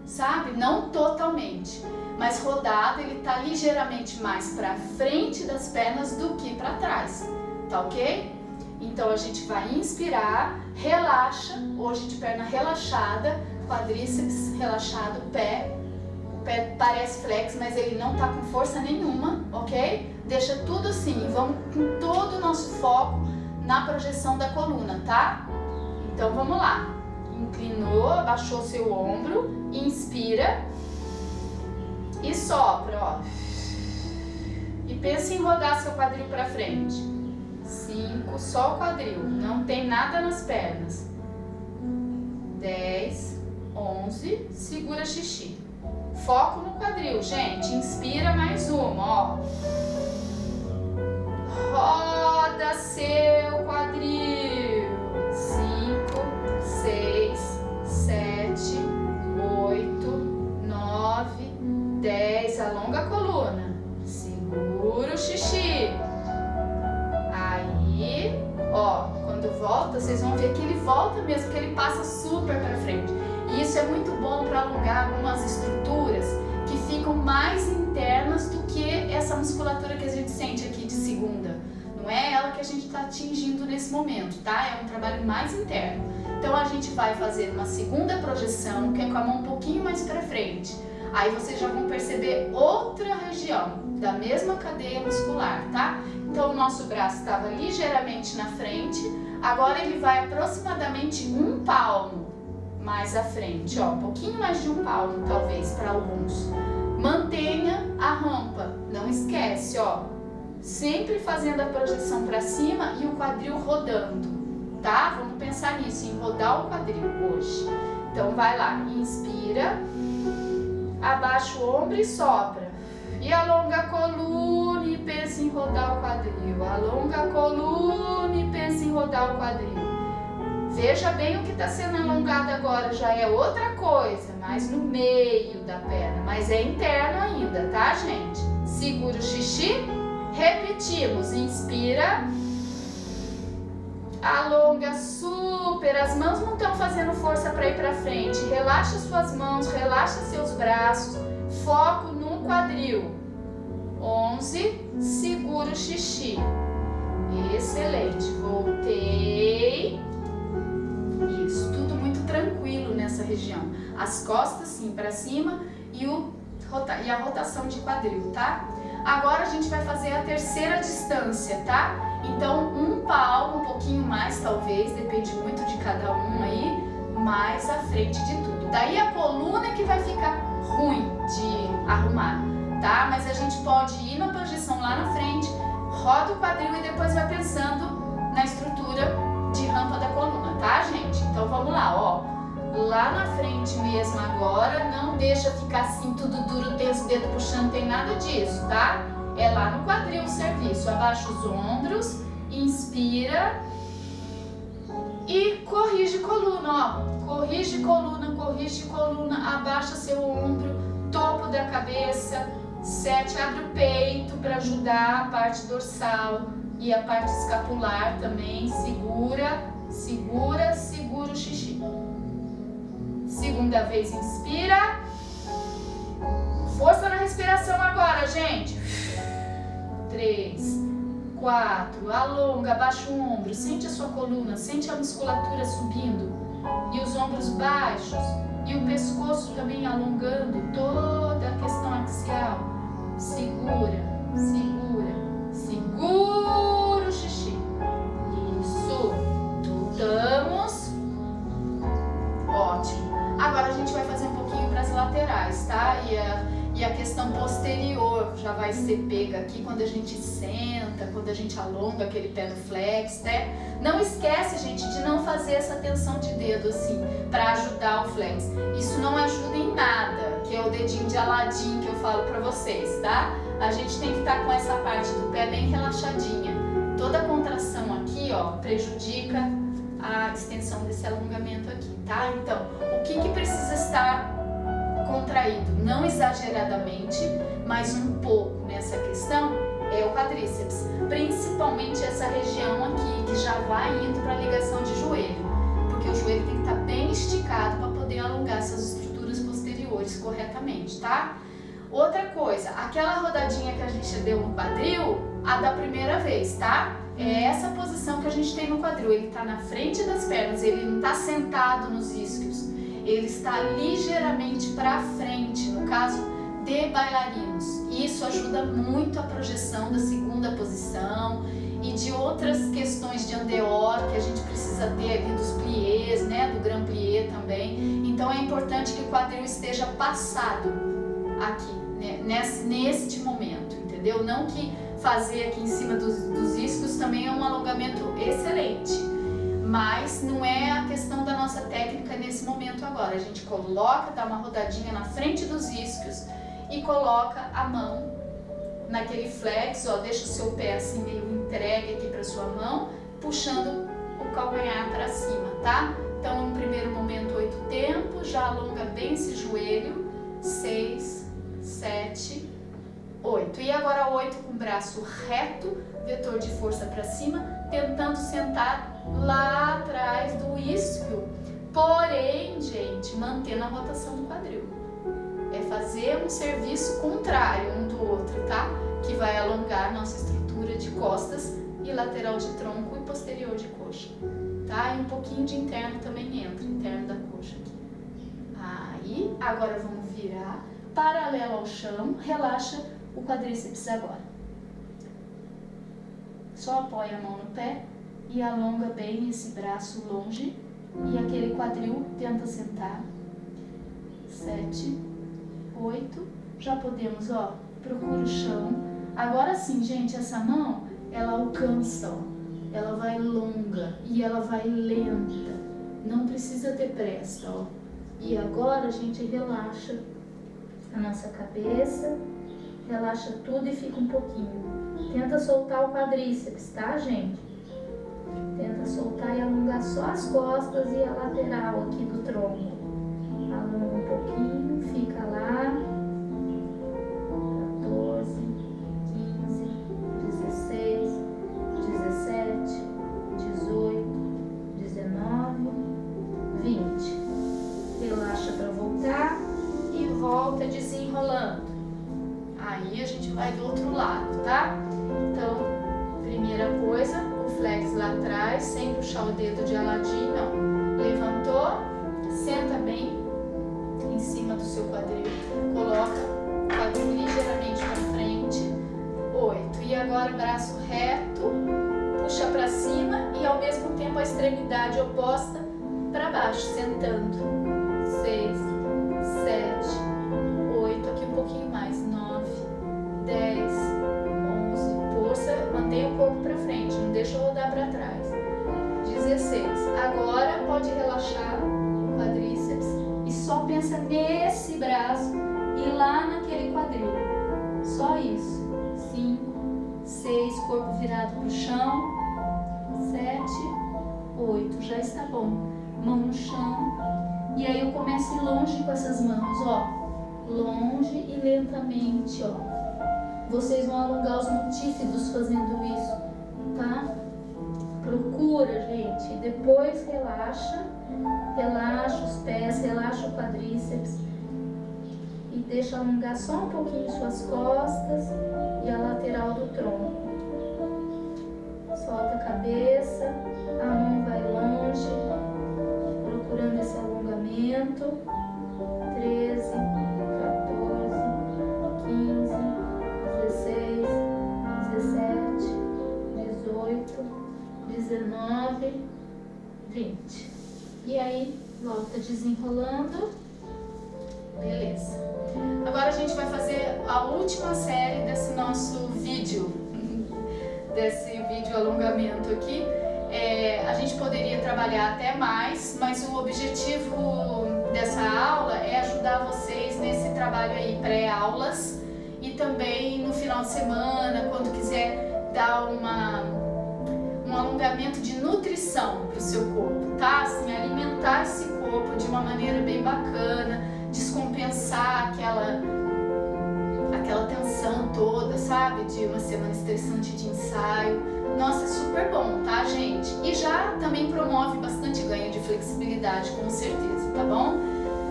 sabe? Não totalmente, mas rodado, ele tá ligeiramente mais para frente das pernas do que para trás, tá ok? Então a gente vai inspirar, relaxa, hoje de perna relaxada, quadríceps relaxado, pé, o pé parece flex, mas ele não tá com força nenhuma, ok? Deixa tudo assim, vamos com todo o nosso foco na projeção da coluna, tá? Então vamos lá, inclinou, abaixou seu ombro, inspira e sopra, ó. E pensa em rodar seu quadril para frente. Cinco, só o quadril, não tem nada nas pernas. Dez, onze, segura xixi. Foco no quadril, gente, inspira mais uma, ó. Roda seu quadril. cinco, seis, sete, oito, nove, dez. Alonga a coluna. Segura o xixi. Aí, ó, quando volta, vocês vão ver que ele volta mesmo, que ele passa super para frente. E isso é muito bom para alongar algumas estruturas que ficam mais internas do que essa musculatura que a gente sente aqui de segunda. Não é ela que a gente está atingindo nesse momento, tá? É um trabalho mais interno. Então a gente vai fazer uma segunda projeção, que é com a mão um pouquinho mais para frente. Aí vocês já vão perceber outra região da mesma cadeia muscular, tá? Então o nosso braço estava ligeiramente na frente, agora ele vai aproximadamente um palmo mais à frente, ó, um pouquinho mais de um palmo talvez para alguns. Mantenha a rampa, não esquece, ó, sempre fazendo a projeção para cima e o quadril rodando, tá? Vamos pensar nisso, em rodar o quadril hoje. Então vai lá, inspira, abaixa o ombro e sopra. E alonga a coluna e pensa em rodar o quadril, alonga a coluna e pensa em rodar o quadril. Veja bem o que está sendo alongado agora, já é outra coisa, mais no meio da perna, mas é interno ainda, tá, gente? Segura o xixi, repetimos, inspira, alonga super, as mãos não estão fazendo força para ir para frente, relaxa suas mãos, relaxa seus braços, foco no quadril, onze, segura o xixi, excelente, voltei. Isso, tudo muito tranquilo nessa região. As costas, sim, pra cima e, o, e a rotação de quadril, tá? Agora a gente vai fazer a terceira distância, tá? Então, um palmo, um pouquinho mais, talvez, depende muito de cada um aí, mais à frente de tudo. Daí a coluna que vai ficar ruim de arrumar, tá? Mas a gente pode ir na projeção lá na frente, roda o quadril e depois vai pensando na estrutura de rampa da coluna, tá, gente? Então vamos lá, ó, lá na frente mesmo agora, não deixa ficar assim tudo duro, tenso, dedo puxando, tem nada disso, tá? É lá no quadril o serviço, abaixa os ombros, inspira e corrige coluna, ó, corrige coluna, corrige coluna, abaixa seu ombro, topo da cabeça, sete, abre o peito para ajudar a parte dorsal. E a parte escapular também, segura, segura, segura o xixi. Segunda vez, inspira. Força na respiração agora, gente. Três, quatro, alonga, abaixa o ombro, sente a sua coluna, sente a musculatura subindo. E os ombros baixos, e o pescoço também alongando, toda a questão axial. Segura, segura, segura. Voltamos. Ótimo. Agora a gente vai fazer um pouquinho para as laterais, tá? E a, e a questão posterior já vai ser pega aqui quando a gente senta, quando a gente alonga aquele pé no flex, né? Não esquece, gente, de não fazer essa tensão de dedo assim, para ajudar o flex. Isso não ajuda em nada, que é o dedinho de Aladim que eu falo para vocês, tá? A gente tem que estar com essa parte do pé bem relaxadinha. Toda a contração aqui, ó, prejudica a extensão desse alongamento aqui, tá? Então, o que que precisa estar contraído? Não exageradamente, mas um pouco nessa questão é o quadríceps, principalmente essa região aqui que já vai indo para a ligação de joelho, porque o joelho tem que estar bem esticado para poder alongar essas estruturas posteriores corretamente, tá? Outra coisa, aquela rodadinha que a gente deu no quadril, a da primeira vez, tá? É essa posição que a gente tem no quadril, ele tá na frente das pernas, ele não tá sentado nos isquios, ele está ligeiramente para frente, no caso de bailarinos. Isso ajuda muito a projeção da segunda posição e de outras questões de andeor que a gente precisa ter ali dos pliés, né, do grand plié também. Então é importante que o quadril esteja passado aqui, né, nesse, neste momento, entendeu? Não que fazer aqui em cima dos, dos iscos também é um alongamento excelente, mas não é a questão da nossa técnica nesse momento agora. A gente coloca, dá uma rodadinha na frente dos iscos e coloca a mão naquele flex, ó, deixa o seu pé assim meio entregue aqui para sua mão, puxando o calcanhar para cima, tá? Então, no primeiro momento, oito tempos, já alonga bem esse joelho, seis, sete, oito. E agora oito com o braço reto, vetor de força para cima, tentando sentar lá atrás do isquio, porém, gente, mantendo a rotação do quadril. É fazer um serviço contrário um do outro, tá? Que vai alongar nossa estrutura de costas e lateral de tronco e posterior de coxa, tá? E um pouquinho de interno também entra, interno da coxa aqui. Aí, agora vamos virar paralelo ao chão, relaxa o quadríceps agora. Só apoia a mão no pé e alonga bem esse braço longe e aquele quadril tenta sentar. Sete, oito, já podemos, ó, procura o chão. Agora sim, gente, essa mão, ela alcança, ó, ela vai longa e ela vai lenta, não precisa ter pressa, ó. E agora a gente relaxa a nossa cabeça. Relaxa tudo e fica um pouquinho. Tenta soltar o quadríceps, tá, gente? Tenta soltar e alongar só as costas e a lateral aqui do tronco. Alonga um pouquinho, fica lá. quatorze, quinze, dezesseis, dezessete, dezoito, dezenove, vinte. Relaxa para voltar e volta desenrolando. Aí a gente vai do outro lado, tá? Então, primeira coisa, o flex lá atrás, sem puxar o dedo de aladinho, não. Levantou, senta bem em cima do seu quadril, coloca o quadril ligeiramente pra frente, oito. E agora braço reto, puxa pra cima e ao mesmo tempo a extremidade oposta pra baixo, sentando. Seis, sete, oito, aqui um pouquinho mais, nove, dez, onze, força, mantém o corpo para frente, não deixa rodar para trás. dezesseis, agora pode relaxar o quadríceps e só pensa nesse braço e lá naquele quadril, só isso. cinco, seis, corpo virado pro chão, sete, oito, já está bom, mão no chão, e aí eu começo longe com essas mãos, ó, longe e lentamente, ó. Vocês vão alongar os multífidos fazendo isso, tá? Procura, gente. Depois relaxa. Relaxa os pés, relaxa o quadríceps. E deixa alongar só um pouquinho suas costas e a lateral do tronco. Solta a cabeça, a mão vai longe, procurando esse alongamento. treze, quatorze, quinze, dezesseis, dezessete, dezoito, dezenove, vinte. E aí, volta desenrolando. Beleza. Agora a gente vai fazer a última série desse nosso vídeo, desse vídeo alongamento aqui. É, a gente poderia trabalhar até mais, mas o objetivo dessa aula é ajudar vocês nesse trabalho aí pré-aulas e também no final de semana, quando quiser dar uma... um alongamento de nutrição para o seu corpo, tá? Assim, alimentar esse corpo de uma maneira bem bacana, descompensar aquela, aquela tensão toda, sabe? De uma semana estressante de ensaio. Nossa, é super bom, tá, gente? E já também promove bastante ganho de flexibilidade, com certeza, tá bom?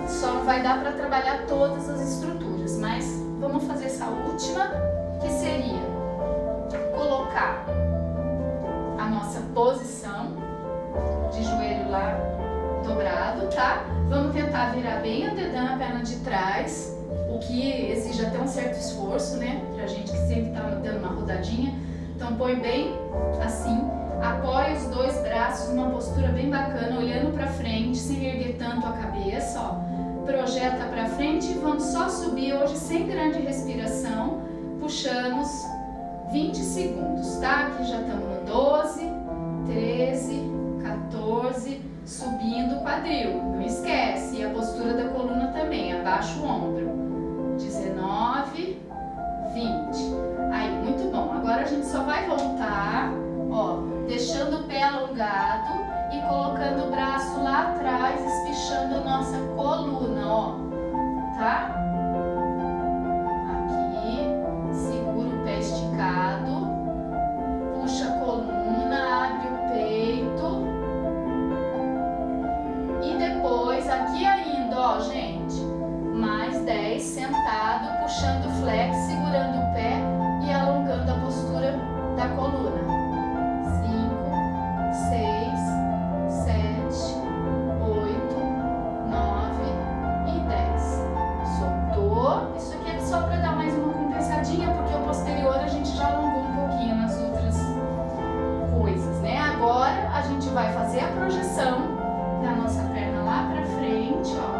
Só não vai dar para trabalhar todas as estruturas, mas vamos fazer essa última, que seria colocar a nossa posição de joelho lá dobrado, tá? Vamos tentar virar bem o dedão, a perna de trás, o que exige até um certo esforço, né? Pra gente que sempre tá dando uma rodadinha. Então põe bem assim, apoia os dois braços numa postura bem bacana, olhando pra frente, sem erguer tanto a cabeça, ó. Projeta pra frente e vamos só subir hoje sem grande respiração. Puxamos vinte segundos, tá? Aqui já estamos no doze, treze, quatorze, subindo o quadril, não esquece. E a postura da coluna também, abaixa o ombro. dezenove, vinte. Aí, muito bom. Agora a gente só vai voltar, ó, deixando o pé alongado e colocando o braço lá atrás, espichando a nossa coluna, ó, tá? Puxa a coluna, abre o peito. E depois, aqui ainda, ó, gente, mais dez, sentado, puxando o flex, segurando o pé e alongando a postura da coluna. cinco, seis, sete, oito, nove e dez. Soltou. Isso aqui é só para dar mais uma compensadinha, porque o posterior a gente já alongou nas outras coisas, né? Agora a gente vai fazer a projeção da nossa perna lá pra frente, ó.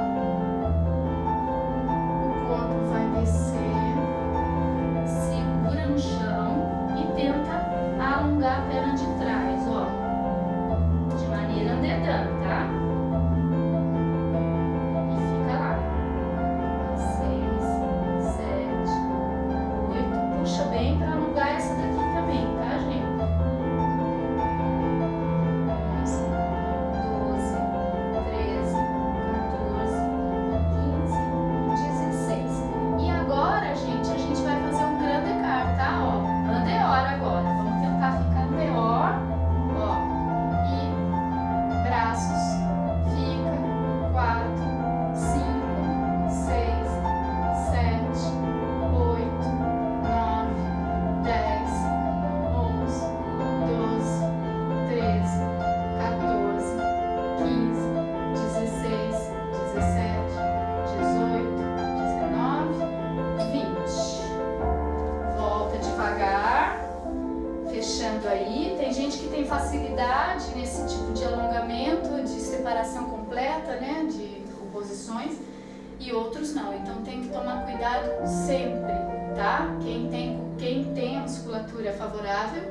O corpo vai descer, segura no chão e tenta alongar a perna de trás, ó. De maneira andedando, tá? Aí, tem gente que tem facilidade nesse tipo de alongamento, de separação completa, né, de composições, e outros não, então tem que tomar cuidado sempre, tá? Quem tem, quem tem a musculatura favorável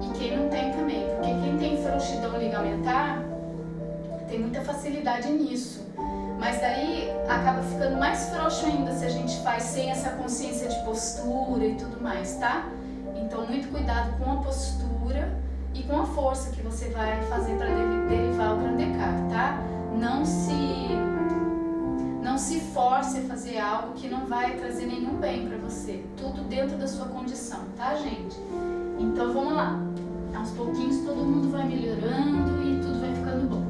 e quem não tem também, porque quem tem frouxidão ligamentar tem muita facilidade nisso, mas daí acaba ficando mais frouxo ainda se a gente faz sem essa consciência de postura e tudo mais, tá? Então, muito cuidado com a postura e com a força que você vai fazer para derivar o Grandecar, tá? Não se, não se force a fazer algo que não vai trazer nenhum bem para você. Tudo dentro da sua condição, tá, gente? Então, vamos lá. Aos pouquinhos, todo mundo vai melhorando e tudo vai ficando bom.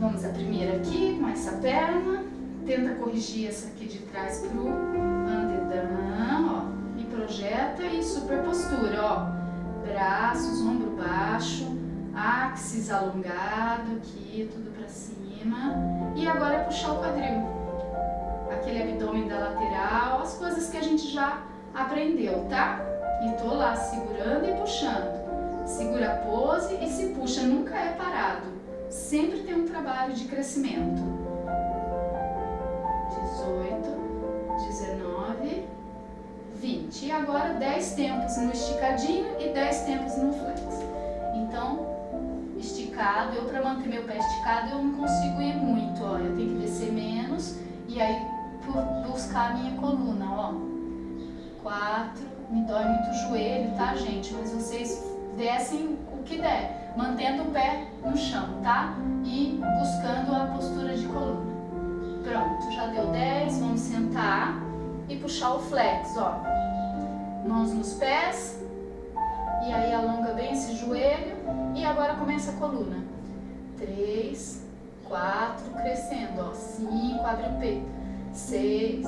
Vamos a primeira aqui, com essa perna. Tenta corrigir essa aqui de trás pro andedão, ó. Projeta e super postura, ó, braços, ombro baixo, áxis alongado aqui, tudo pra cima. E agora é puxar o quadril, aquele abdômen da lateral, as coisas que a gente já aprendeu, tá? E tô lá segurando e puxando, segura a pose e se puxa, nunca é parado, sempre tem um trabalho de crescimento. dezoito, dezenove, vinte. E agora dez tempos no esticadinho e dez tempos no flex. Então, esticado, eu para manter meu pé esticado eu não consigo ir muito, ó. Eu tenho que descer menos e aí buscar a minha coluna, ó. quatro, me dói muito o joelho, tá, gente? Mas vocês descem que der, mantendo o pé no chão, tá? E buscando a postura de coluna. Pronto, já deu dez, vamos sentar e puxar o flex, ó. Mãos nos pés, e aí alonga bem esse joelho, e agora começa a coluna. três, quatro, crescendo, ó. cinco, abre o peito. seis,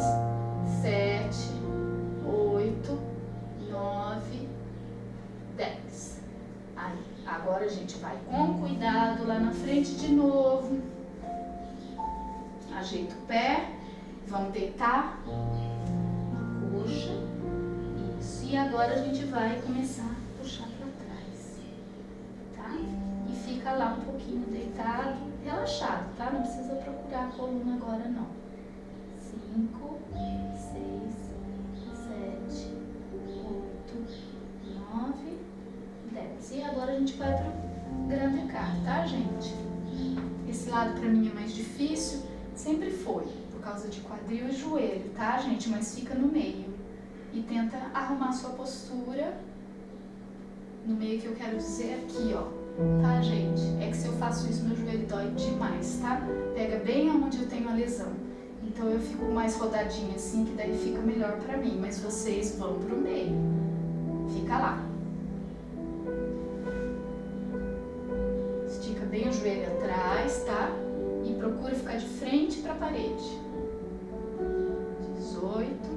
sete, oito, nove, dez. Aí, agora a gente vai com cuidado lá na frente de novo. Ajeita o pé, vamos deitar, puxa, isso, e agora a gente vai começar a puxar para trás, tá? E fica lá um pouquinho deitado, relaxado, tá? Não precisa procurar a coluna agora não. Cinco, seis, sete, oito, nove, dez. E agora a gente vai pro grande carro, tá, gente? Esse lado pra mim é mais difícil. Sempre foi, por causa de quadril e joelho, tá, gente? Mas fica no meio. E tenta arrumar sua postura no meio, que eu quero dizer aqui, ó. Tá, gente? É que se eu faço isso, meu joelho dói demais, tá? Pega bem onde eu tenho a lesão. Então eu fico mais rodadinha assim, que daí fica melhor pra mim. Mas vocês vão pro meio. Fica lá. Estica bem o joelho atrás, tá? E procura ficar de frente para a parede. dezoito,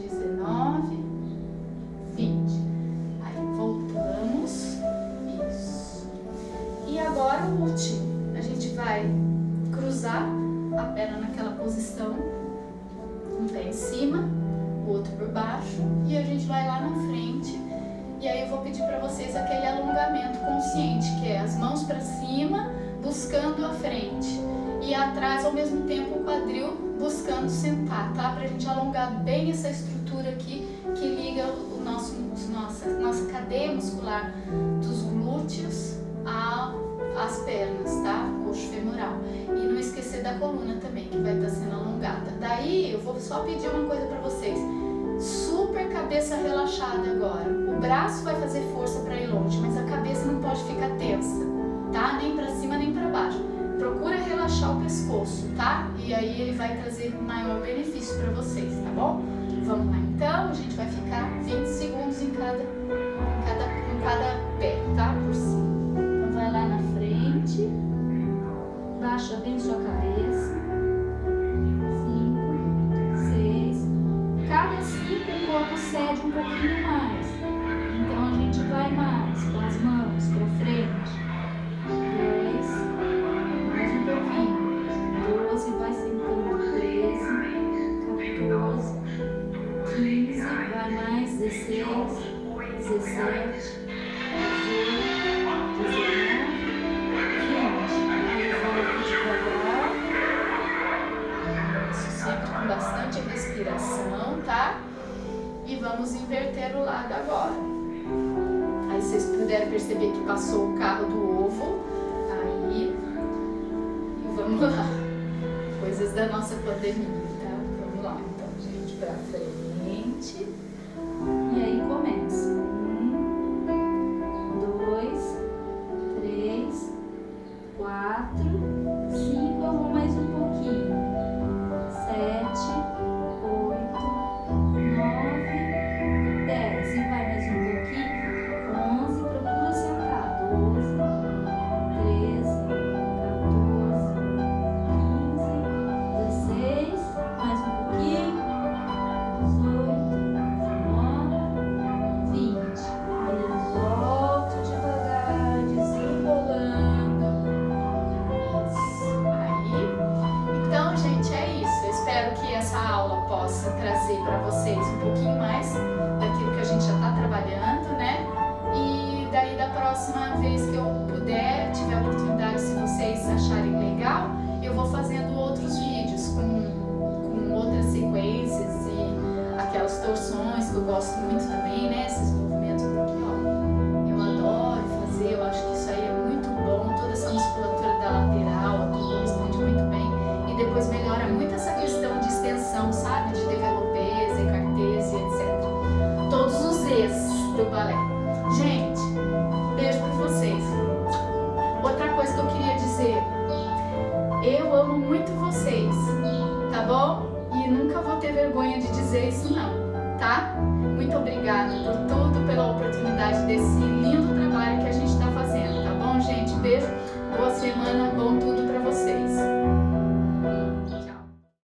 dezenove, vinte. Aí voltamos. Isso. E agora o último. A gente vai cruzar a perna naquela posição. Um pé em cima, o outro por baixo. E a gente vai lá na frente. E aí eu vou pedir para vocês aquele alongamento consciente, que é as mãos para cima, buscando a frente. E atrás, ao mesmo tempo, o quadril buscando sentar, tá? Pra gente alongar bem essa estrutura aqui que liga o nosso, nossa, nossa cadeia muscular dos glúteos às pernas, tá? Coxo femoral. E não esquecer da coluna também, que vai estar sendo alongada. Daí, eu vou só pedir uma coisa pra vocês. Super cabeça relaxada agora. O braço vai fazer força pra ir longe, mas a cabeça não pode ficar tensa, tá? Nem pra cima, nem pra baixo. Procura relaxar o pescoço, tá? E aí ele vai trazer um maior benefício pra vocês, tá bom? Vamos lá então, a gente vai ficar vinte segundos em cada, em cada, em cada pé, tá? Por cima. Então vai lá na frente, baixa bem sua cabeça. cinco, seis. Cada cinco o corpo cede um pouquinho mais. Então a gente vai mais com as mãos pra frente. Vai sentando, treze, quatorze, quinze, vai mais, dezesseis, dezessete, dezoito, dezenove, vinte. Sempre com bastante respiração, tá? E vamos inverter o lado agora. Aí vocês puderam perceber que passou o carro do ovo. Aí, e vamos lá. Coisas da nossa pandemia, tá? Vamos lá, então, gente, pra frente. E aí começa. Um, dois, três, quatro, cinco, eu vou mais um pouquinho. Sete, oito, nove, dez. E vai mais um pouquinho. Onze, procura sentar. Doze, treze. Trazer para vocês um pouquinho mais daquilo que a gente já está trabalhando, né? E daí da próxima vez que eu puder, tiver a oportunidade, se vocês acharem legal, eu vou fazendo outros vídeos com, com outras sequências e aquelas torções que eu gosto muito também, né? Esses movimentos aqui, ó. Eu adoro fazer, eu acho que isso aí é muito bom, toda essa musculatura da lateral, aqui responde muito bem. E depois melhora muito essa questão de extensão, sabe? De do balé. Gente, beijo pra vocês. ter vergonha de dizer isso não, tá? Muito obrigada por tudo, pela oportunidade desse lindo trabalho que a gente está fazendo, tá bom, gente? Beijo, boa semana, bom tudo.